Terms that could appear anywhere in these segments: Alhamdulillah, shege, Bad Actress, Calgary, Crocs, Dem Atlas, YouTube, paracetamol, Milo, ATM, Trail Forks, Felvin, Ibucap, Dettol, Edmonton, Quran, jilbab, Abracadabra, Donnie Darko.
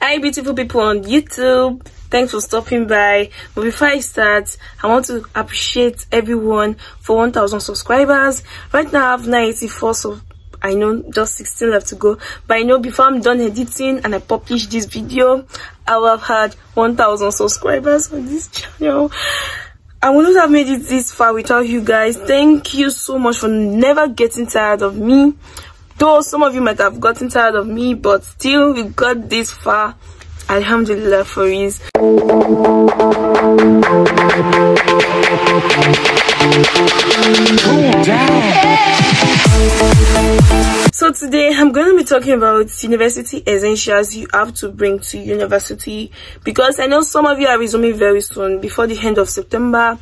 Hi beautiful people on YouTube, thanks for stopping by. But before I start, I want to appreciate everyone for 1,000 subscribers. Right now I have 94, so I know just 16 left to go, but I know before I'm done editing and I publish this video, I will have had 1,000 subscribers on this channel. I wouldn't have made it this far without you guys. Thank you so much for never getting tired of me. Though some of you might have gotten tired of me, but still, we got this far. Alhamdulillah for it. So today, I'm going to be talking about university essentials you have to bring to university, because I know some of you are resuming very soon, before the end of September,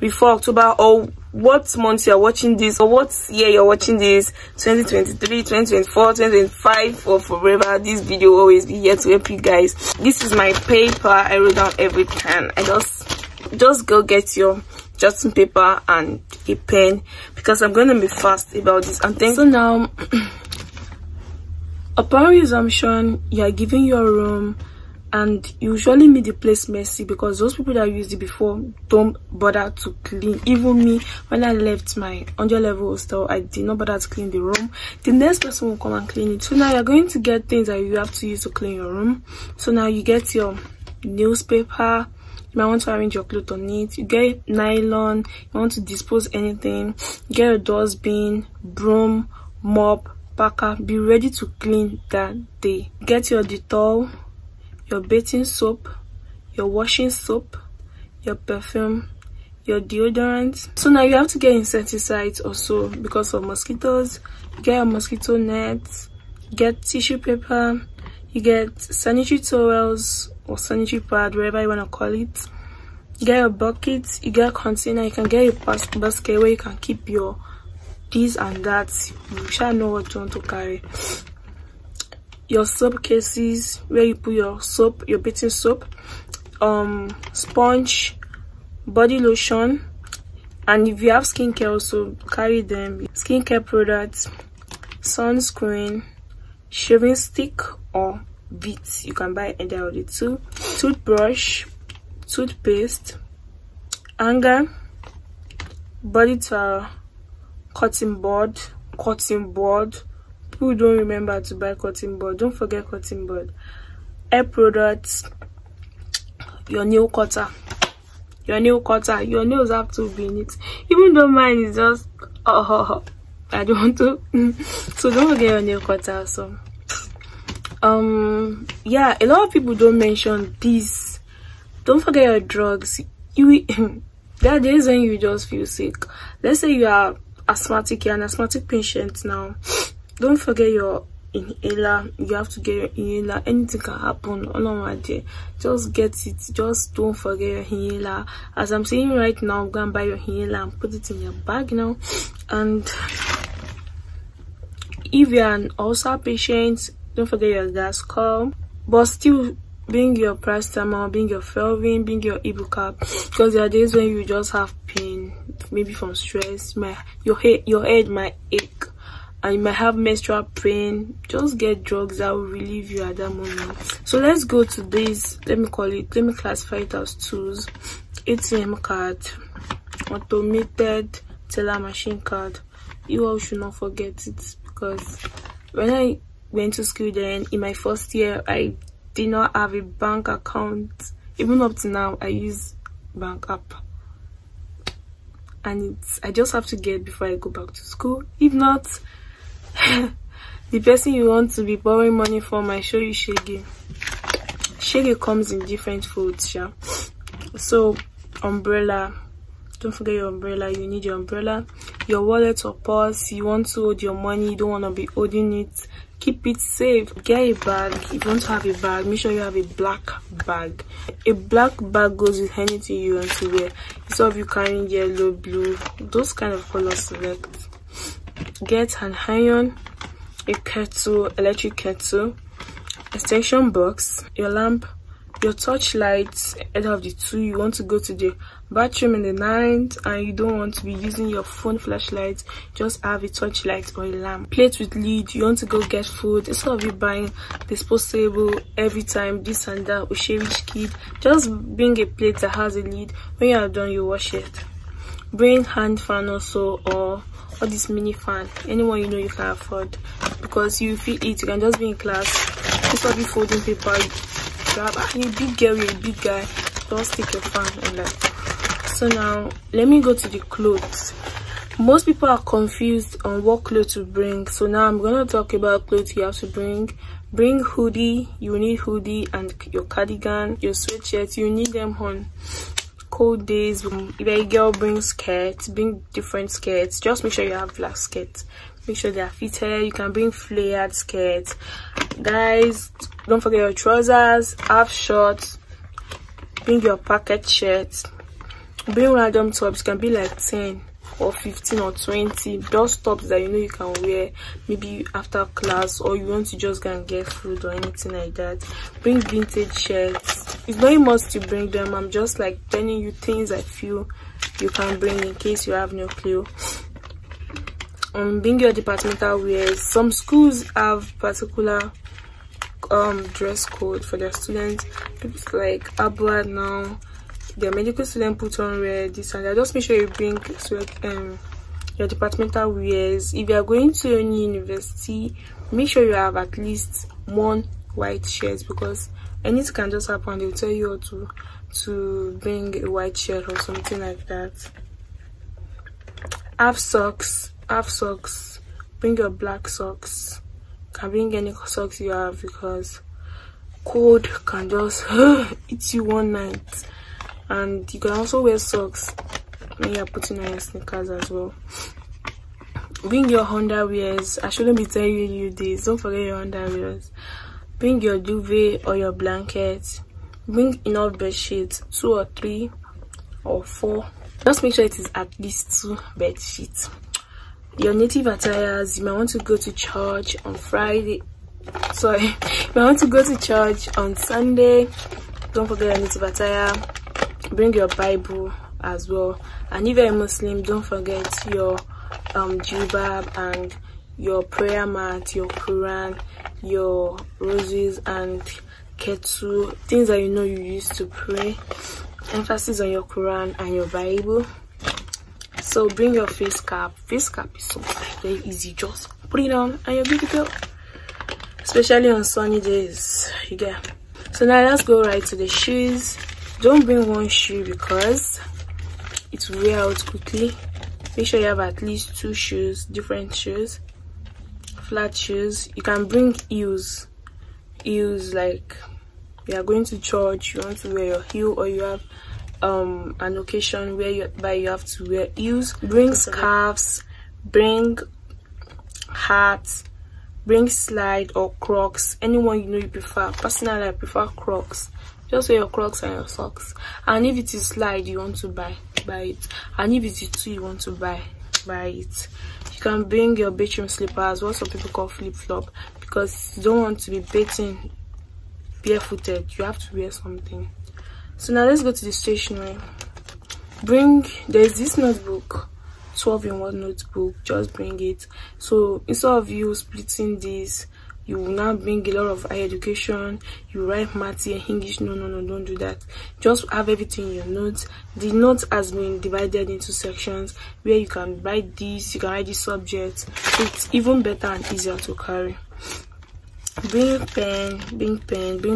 before October, or what month you're watching this, or what year you're watching this, 2023, 2024, 2025, or forever. This video will always be here to help you guys. This is my paper. I wrote down everything. I just go get your jotting paper and a pen, because I'm going to be fast about this and things. So now, upon resumption, you're giving your room, and usually make the place messy, because those people that used it before don't bother to clean. Even me, when I left my under-level hostel, I did not bother to clean the room. The next person will come and clean it. So now you're going to get things that you have to use to clean your room. So now you get your newspaper. You might want to arrange your clothes on it. You get nylon. You want to dispose anything. You get a dustbin, broom, mop, packer. Be ready to clean that day. Get your Dettol, your bathing soap, your washing soap, your perfume, your deodorant. So now you have to get insecticides also because of mosquitoes. You get your mosquito nets, get tissue paper, you get sanitary towels or sanitary pad, whatever you want to call it. You get your bucket, you get a container, you can get a basket where you can keep your this and that. You shall know what you want to carry. Your soap cases where you put your soap, your bathing soap, sponge, body lotion, and if you have skincare also carry them. Skincare products, sunscreen, shaving stick or bits, you can buy either of the two, toothbrush, toothpaste, hanger, body towel, cotton board. People don't remember to buy cotton board. Don't forget cotton board. Hair products, your nail cutter. Your nail cutter. Your nails have to be in it. Even though mine is just I don't want to. So don't forget your nail cutter. So yeah, a lot of people don't mention this. Don't forget your drugs. There are days when you just feel sick. Let's say you are asthmatic, you're an asthmatic patient now. Don't forget your inhaler. You have to get your inhaler. Anything can happen on our day. Just get it. Just don't forget your inhaler. As I'm saying right now, go and buy your inhaler and put it in your bag now. And if you're an ulcer patient, don't forget your gas call. But still, bring your paracetamol, bring your Felvin, bring your Ibucap, because there are days when you just have pain, maybe from stress. Your head might ache. And you might have menstrual pain. Just get drugs that will relieve you at that moment. So let's go to this. Let me classify it as tools. ATM card, automated teller machine card. You all should not forget it, because when I went to school then, in my first year, I did not have a bank account. Even up to now, I use bank app. And it's, I just have to get before I go back to school. If not, the person you want to be borrowing money from, I show you shege. Shege comes in different folds, yeah. So, umbrella. Don't forget your umbrella. You need your umbrella. Your wallet or purse. You want to hold your money. You don't want to be holding it. Keep it safe. Get a bag. If you want to have a bag, make sure you have a black bag. A black bag goes with anything you want to wear. Instead of you carrying yellow, blue, those kind of colors select. Get an iron, a kettle, electric kettle, extension box, your lamp, your torch lights out of the two. You want to go to the bathroom in the night and you don't want to be using your phone flashlight, just have a torch light or a lamp. Plate with lid, you want to go get food instead of you buying disposable every time, this and that, Osherish kid. Just bring a plate that has a lid. When you are done, you wash it. Bring hand fan also, or this mini fan, anyone you know you can afford, because you feel it, you can just be in class, instead of you folding paper, grab, you big girl, you big guy, just take your fan and like. So now, let me go to the clothes. Most people are confused on what clothes to bring, so now I'm gonna talk about clothes you have to bring. Bring hoodie, you need hoodie and your cardigan, your sweatshirt, you need them on cold days. If a girl brings skirts, bring different skirts. Just make sure you have black skirts, make sure they are fitted. You can bring flared skirts. Guys, don't forget your trousers, half shorts. Bring your pocket shirts. Bring random tops, can be like 10 or 15 or 20, those tops that you know you can wear maybe after class, or you want to just go and get food or anything like that. Bring vintage shirts. It's not a must to bring them, I'm just like telling you things I feel you can bring in case you have no clue. Bring your departmental wears. Some schools have particular dress code for their students. It's like abroad now, the medical student put on red, this and that. Just make sure you bring your departmental wears. If you are going to any university, make sure you have at least one white shirt, because anything can just happen. They'll tell you to bring a white shirt or something like that. Have socks. Have socks. Bring your black socks. Can bring any socks you have, because cold can just eat you one night. And you can also wear socks when you're putting on your sneakers as well. Bring your underwears. I shouldn't be telling you this. Don't forget your underwears. Bring your duvet or your blanket. Bring enough bed sheets, 2 or 3 or 4. Just make sure it is at least 2 bed sheets. Your native attires. You might want to go to church on Friday. Sorry, you might want to go to church on Sunday. Don't forget your native attire. Bring your Bible as well, and if you're a Muslim, don't forget your jilbab and your prayer mat, your Quran, your roses and ketu, things that you know you use to pray. Emphasis on your Quran and your Bible. So bring your face cap. Face cap is so very easy, just put it on and you're good to go, especially on sunny days, you get. So now let's go right to the shoes. Don't bring one shoe because it will wear out quickly. Make sure you have at least 2 shoes, different shoes, flat shoes. You can bring heels. Heels, like you are going to church, you want to wear your heel, or you have an occasion where you have to wear heels. Bring scarves, bring hats, bring slide or Crocs. Anyone you know you prefer. Personally, I prefer Crocs. Just wear your Crocs and your socks. And if it is slide you want to buy it. And if it is too you want to buy it. You can bring your bedroom slippers, what some people call flip-flop, because you don't want to be bathing barefooted. You have to wear something. So now let's go to the stationery. There's this notebook, 12-in-1 notebook. Just bring it. So instead of you splitting this, you will now bring a lot of higher education, you write maths and English. No, don't do that. Just have everything in your notes. The notes has been divided into sections where you can write this, you can write this subject. It's even better and easier to carry. Bring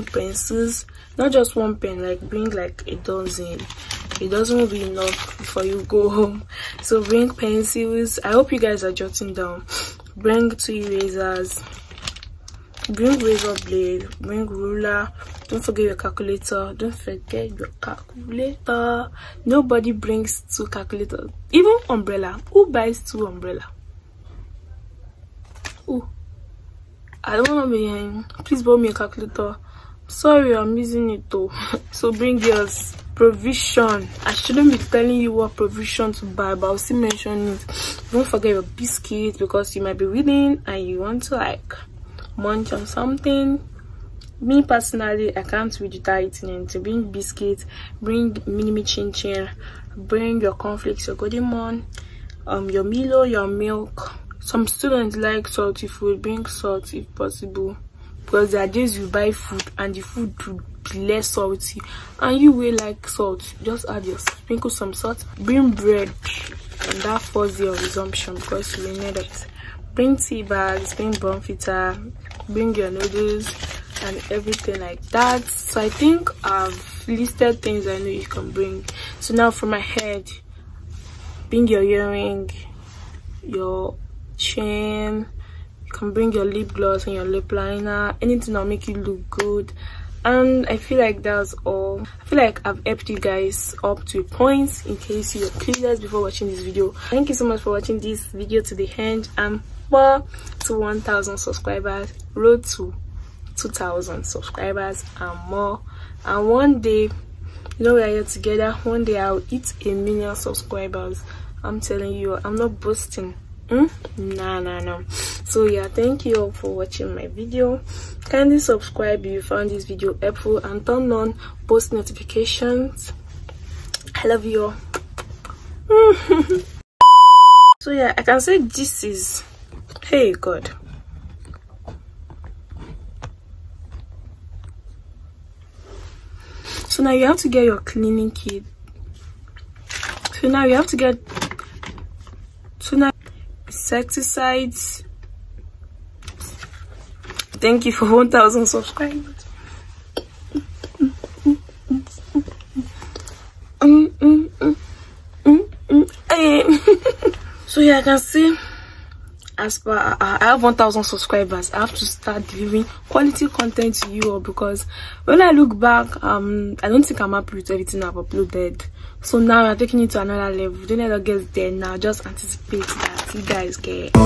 pencils. Not just one pen, like bring like a dozen. It doesn't be enough before you go home. So bring pencils. I hope you guys are jotting down. Bring 2 erasers. Bring razor blade, bring ruler, don't forget your calculator, nobody brings 2 calculators, even umbrella. Who buys 2 umbrella? Oh, I don't want to be in. Please borrow me a calculator. Sorry, I'm using it though. So bring yours. Provision. I shouldn't be telling you what provision to buy, but I'll still mention it. Don't forget your biscuit, because you might be reading and you want to like munch on something. Me personally, I can't read without eating it. To bring biscuits, bring mini chin-chin, bring your cornflakes, your golden mon, your Milo, your milk. Some students like salty food. Bring salt if possible, because there are days you buy food and the food will be less salty and you will like salt. Just add your sprinkle some salt. Bring bread and that forces your resumption because you will need it. Bring tea bags, bring bonfita, bring your noodles and everything like that. So I think I've listed things I know you can bring. So now for my head, bring your earring, your chain, you can bring your lip gloss and your lip liner, anything that'll make you look good. And I feel like that's all. I feel like I've helped you guys up to a point in case you're clueless before watching this video. Thank you so much for watching this video to the end. I'm well to 1,000 subscribers, road to 2,000 subscribers and more. And one day, you know, we are here together. One day I'll hit 1 million subscribers. I'm telling you, I'm not boasting. No. So yeah, thank you all for watching my video. Kindly subscribe if you found this video helpful and turn on post notifications. I love you all. So yeah, I can say this is, hey God, so now you have to get your cleaning kit. So now you have to get, so now insecticides. Thank you for 1,000 subscribers. So yeah, I can see as per I have 1,000 subscribers. I have to start delivering quality content to you all, because when I look back, I don't think I'm happy with everything I've uploaded. So now I'm taking it to another level. Don't let it get there now. Just anticipate that you guys get.